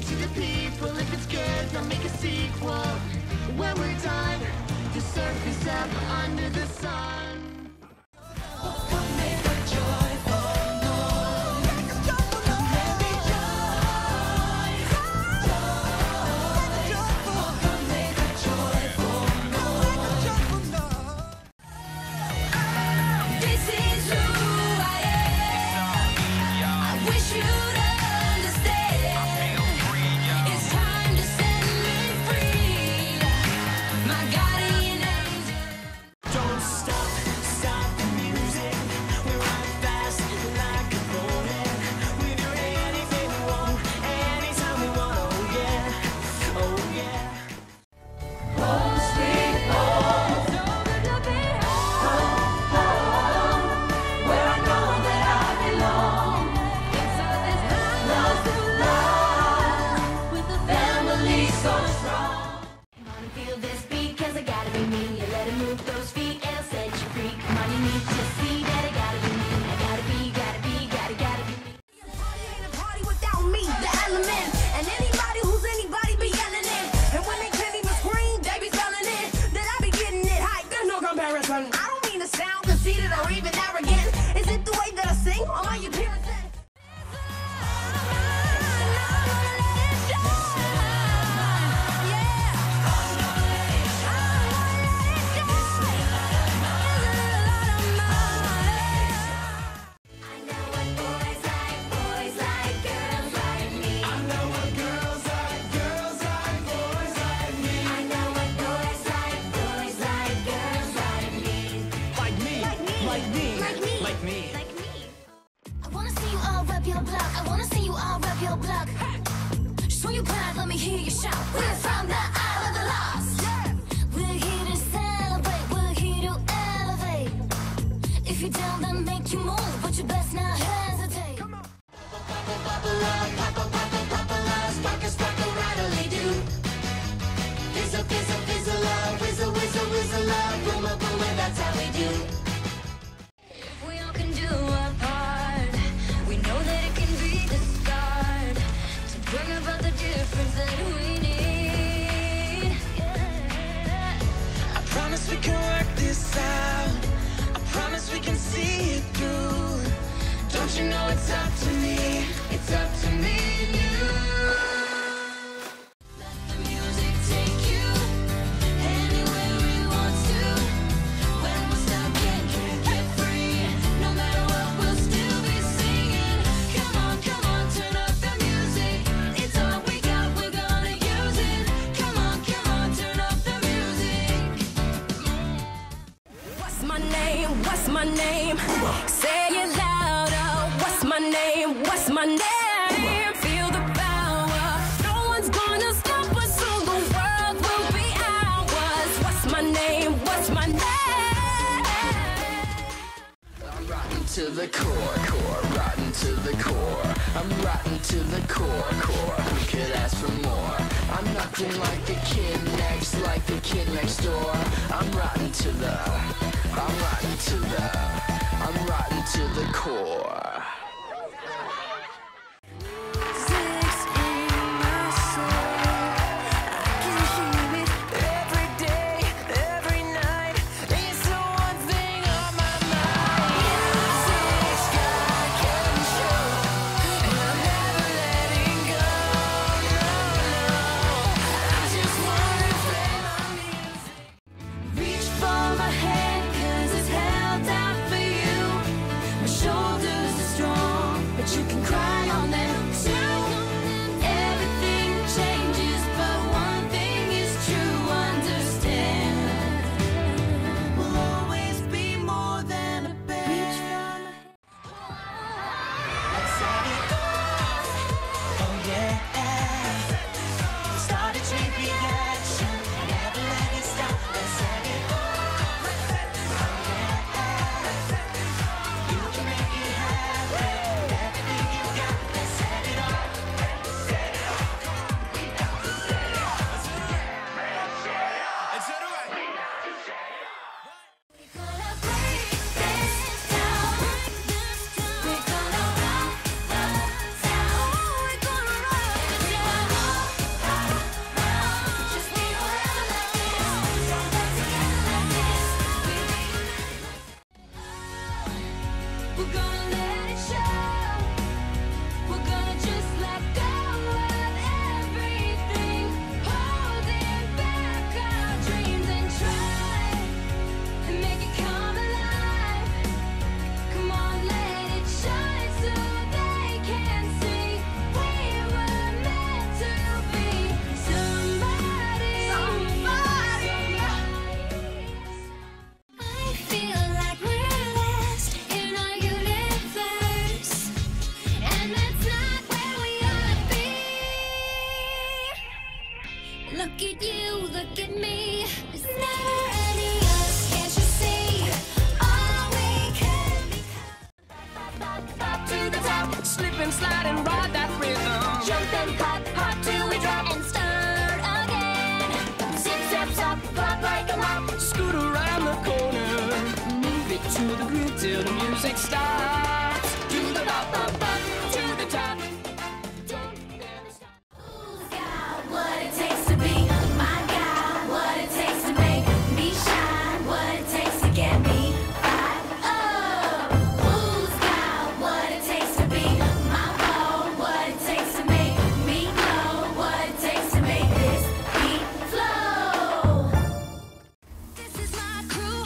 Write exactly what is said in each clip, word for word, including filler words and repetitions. to the people, if it's good, they'll make a sequel. When we're done, the surface up under the sun. Come make a joyful noise. Come make a joyful noise. This is who I am. I wish you. To the core, core, rotten to the core. I'm rotten to the core, core. Who could ask for more? I'm nothing like the kid next, like the kid next door. I'm rotten to the, I'm rotten to the, I'm rotten to the core. Shoulders are strong. it starts. Do the bop, bop, bop, to the top. Don't ever stop. Who's got what it takes to be my guy? What it takes to make me shine? What it takes to get me fired up? Who's got what it takes to be my boy? What it takes to make me glow? What it takes to make this beat flow? This is my crew.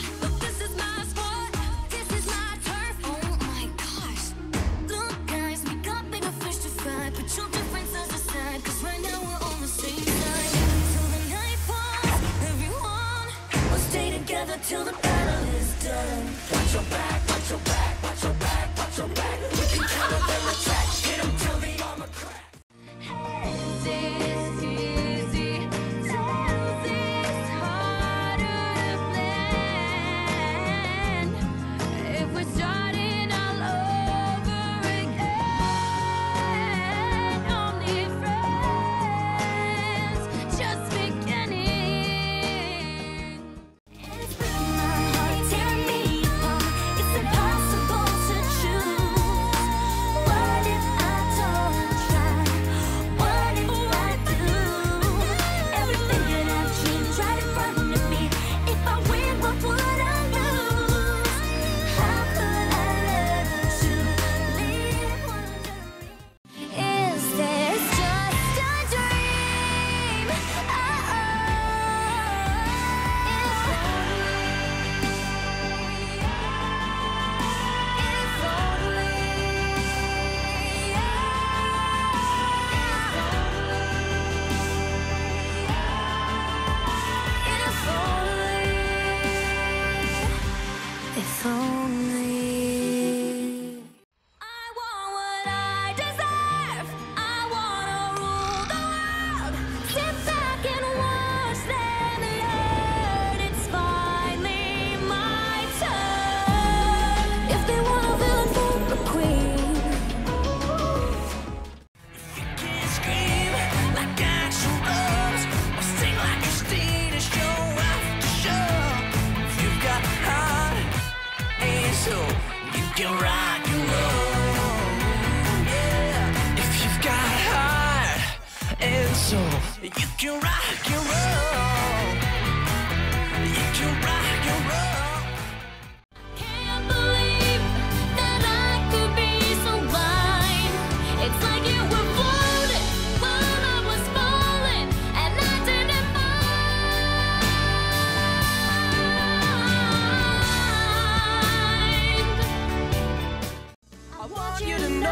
Till the battle is done. Watch your back, watch your back, watch your back, watch your back. We can kill them in the track, get them till the armor crack. Hey, this easy, tell this harder to plan. If we're starting all over again, only friends, just beginning. If only I want what I deserve. I wanna rule the world. Sit back and watch them hurt. It's finally my turn. If they want a villain for a queen, if you can't scream like actual birds or sing like a steed, it's your right to show. If you've got heart, so you can rock and roll, yeah. If you've got heart and soul, you can rock and roll. You can rock and roll. Can't believe that I could be so blind. It's like you were floating while I was falling, and I didn't mind. I want you to know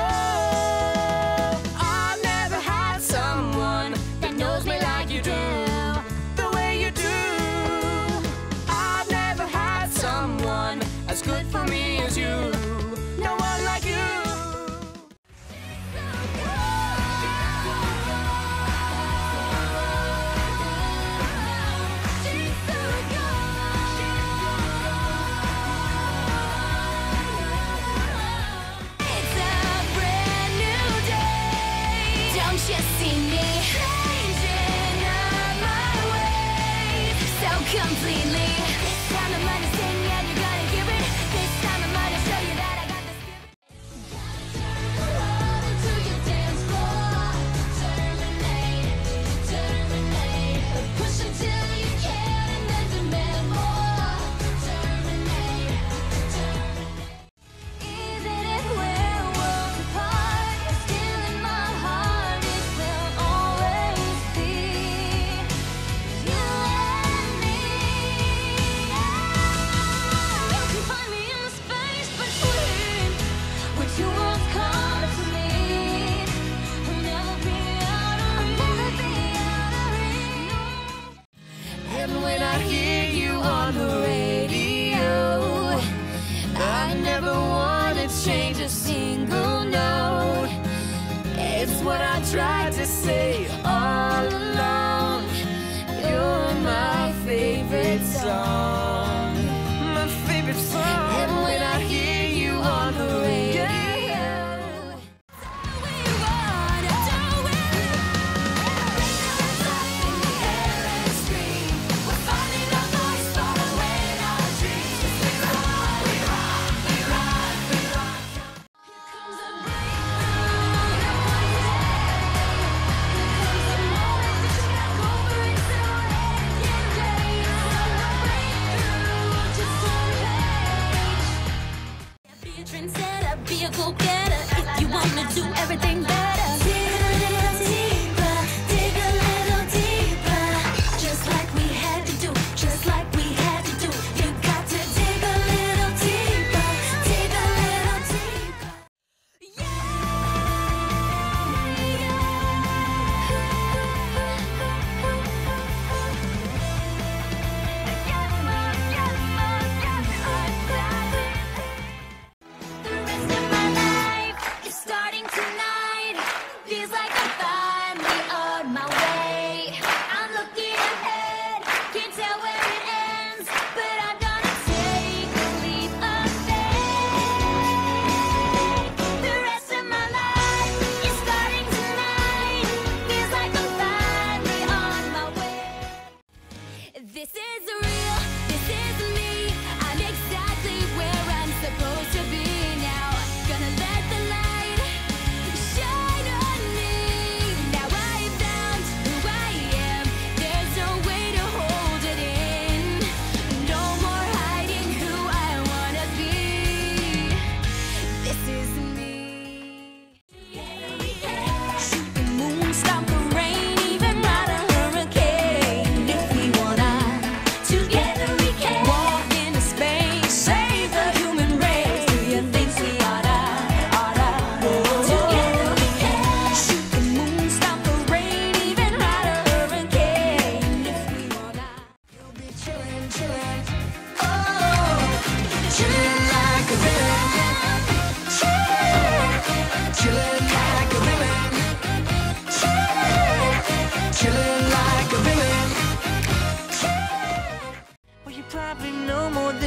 I've never had someone that knows me like you do, the way you do. I've never had someone as good for me as you, no one like you. It's a brand new day. Don't you see me changing up my way so completely? This time the money's in and you're gonna hear it. This time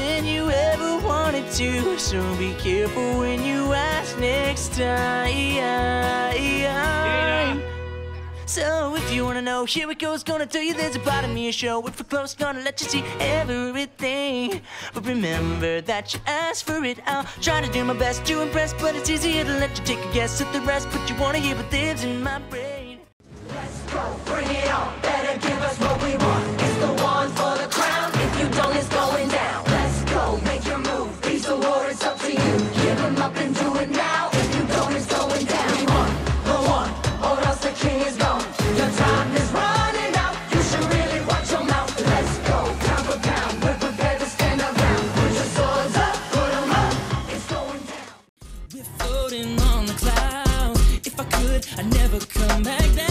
than you ever wanted to, so be careful when you ask next time. So if you wanna know, here it goes, gonna tell you there's a part of me a show. If we're close, gonna let you see everything. But remember that you asked for it. I'll try to do my best to impress, but it's easier to let you take a guess at the rest. But you wanna hear what lives in my brain. Let's go, bring it on, better give us what we want. It's the one for the crown, if you don't, it's going down. Let's go, make your move, peace of war, it's up to you. Give them up and do it now, if you don't, it's going down. We want the one, or else the king is gone. Your time is running out, you should really watch your mouth. Let's go, pound for pound, we're prepared to stand around. Put your swords up, put them up, it's going down. We're floating on the clouds, if I could, I'd never come back down.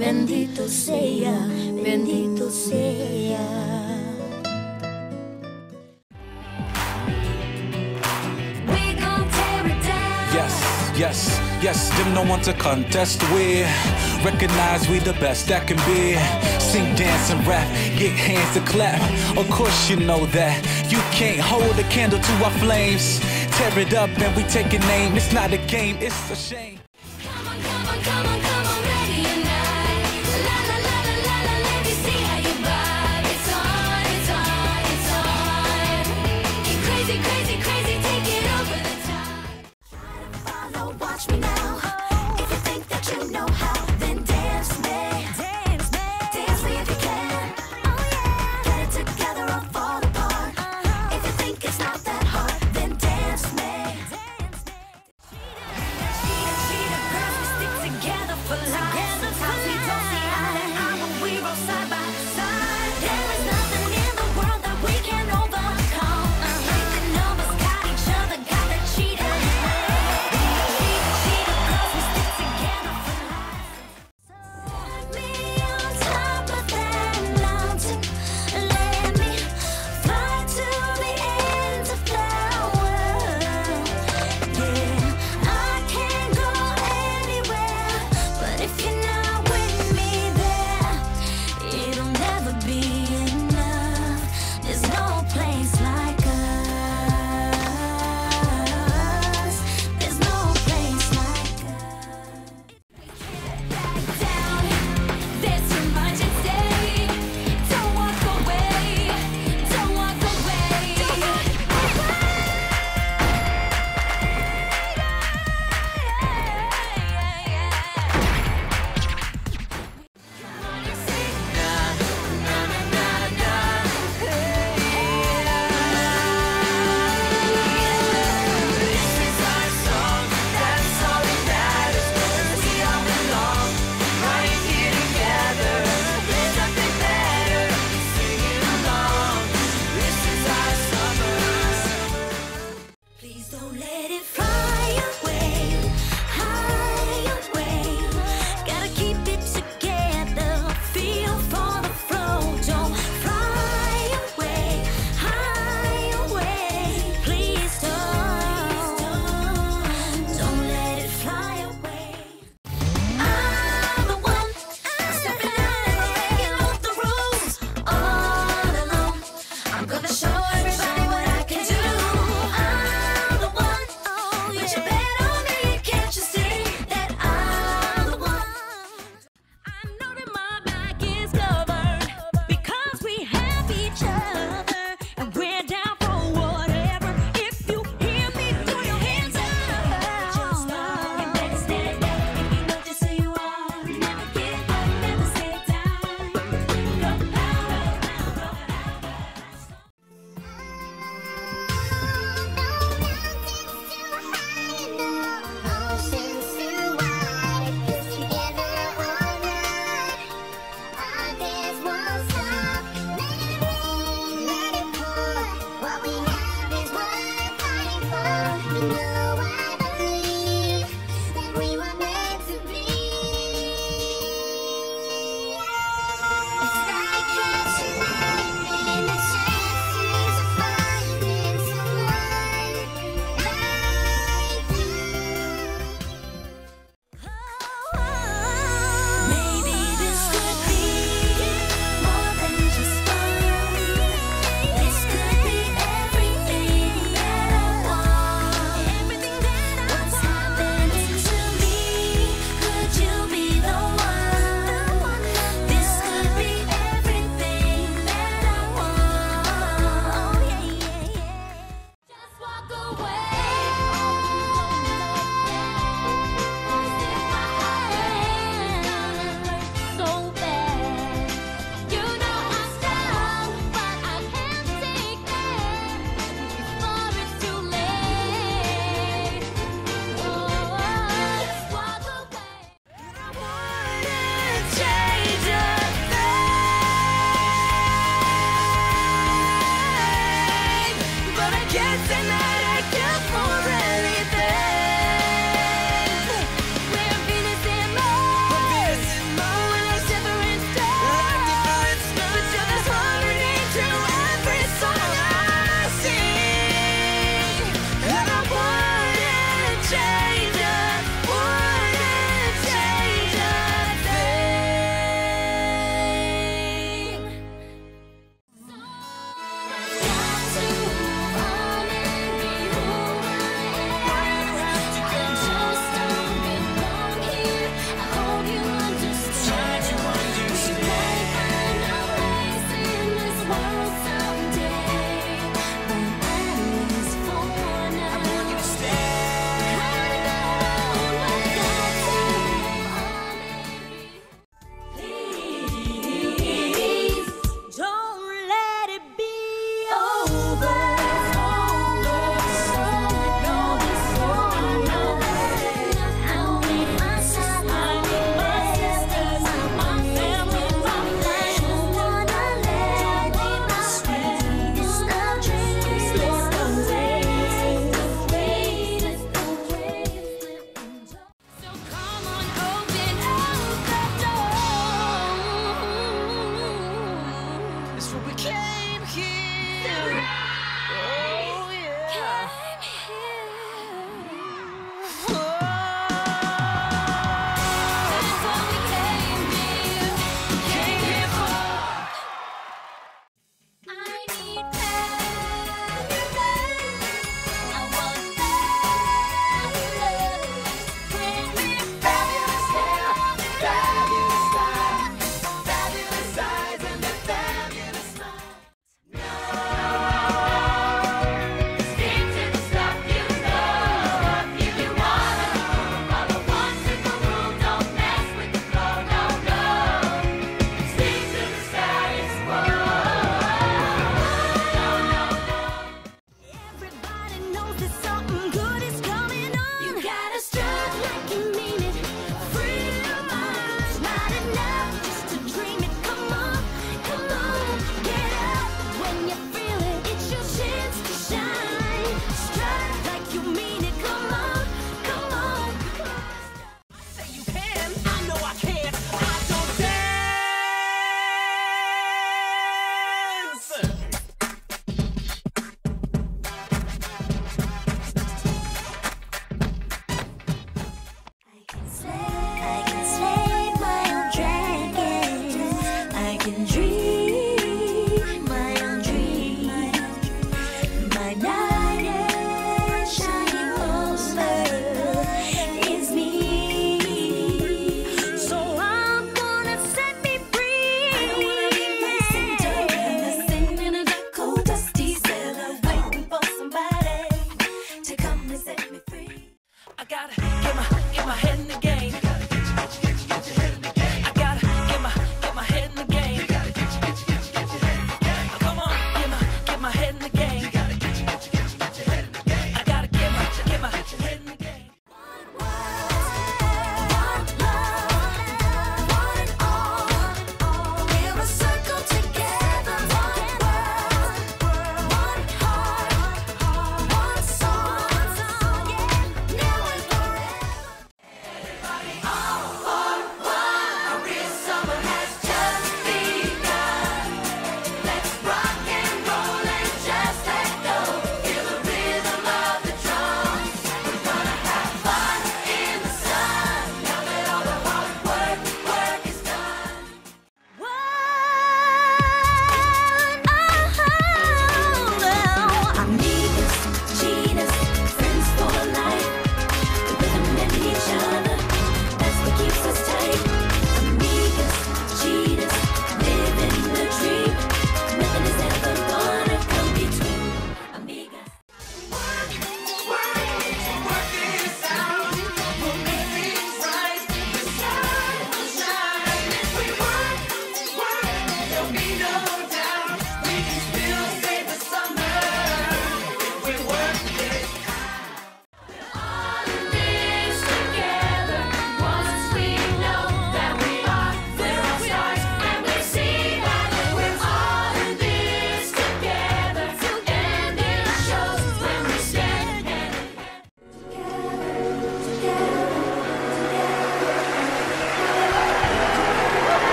Bendito sea, bendito sea. Yes, yes, them no one to contest with. Recognize we the best that can be. Sing, dance, and rap, get hands to clap. Of course you know that. You can't hold a candle to our flames. Tear it up and we take a name. It's not a game, it's a shame. Come on, come on, come on, come on, ready and night. La, la, la, la, la, la, let me see how you vibe. It's on, it's on, it's on. Get crazy, crazy, crazy, take it over the top. Try to follow, watch me now. If you think that you know how, then dance me. Dance me. Dance me if you can. Oh yeah. Get it together or fall apart. If you think it's not that hard, then dance me. Dance me. She the, she the girls, we stick together for life.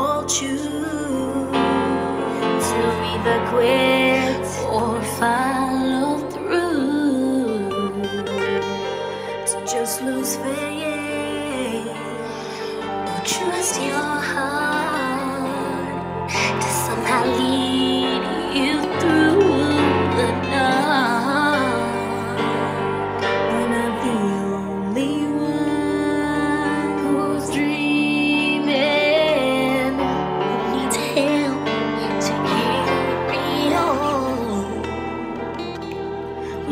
won't choose to either quit or follow through, to just lose faith or trust your heart to somehow lead you through the dark. When I'm the only one who's dreaming, who needs help to carry on.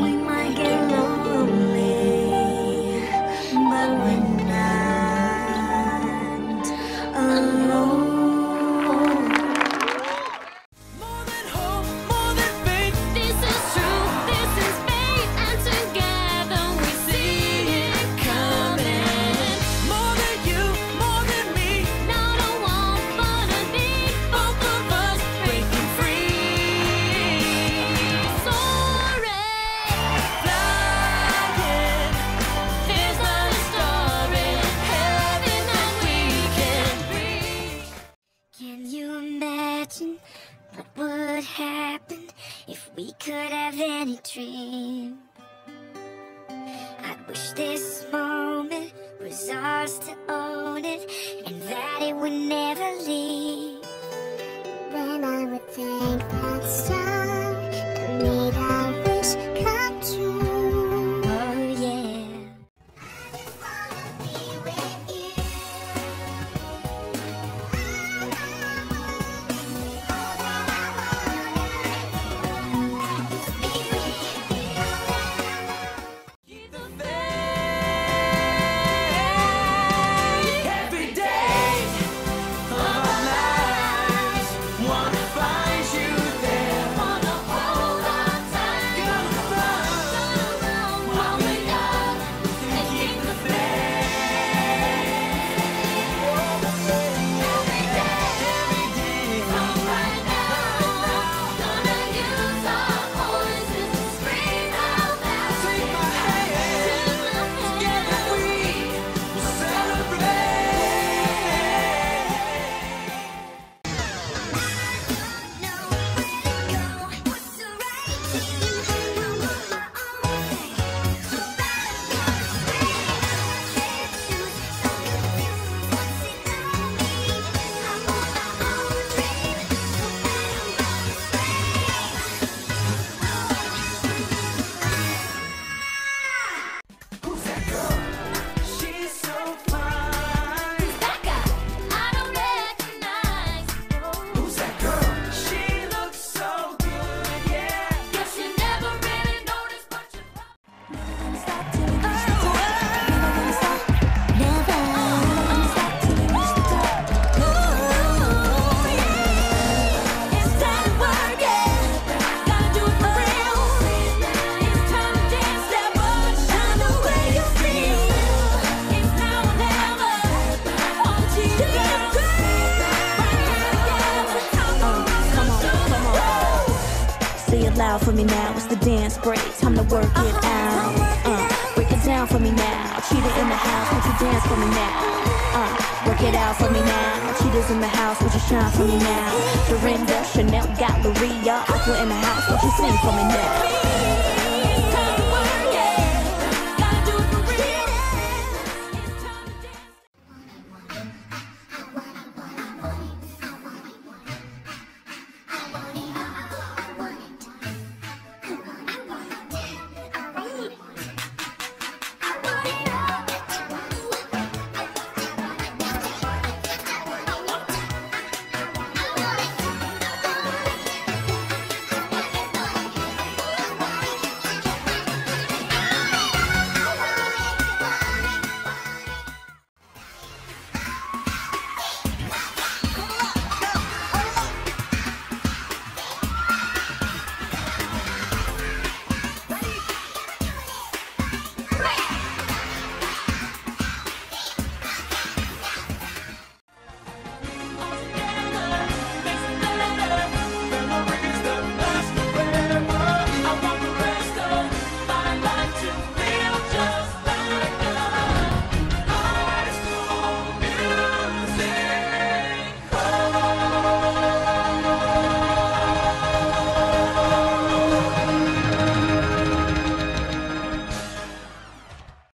We might get lonely, but when we could have any dream, I wish this moment was ours to own it, and that it would never leave. Then I would thank that star that made our wish come true. Oh yeah. I just wanna be with you. Loud for me now, it's the dance break. Time to work it out. Uh, break it down for me now. Cheetah in the house, would you dance for me now? Uh, work it out for me now. Cheetahs in the house, would you shine for me now? Dorinda, Chanel, Galleria, Aqua in the house, would you sing for me now?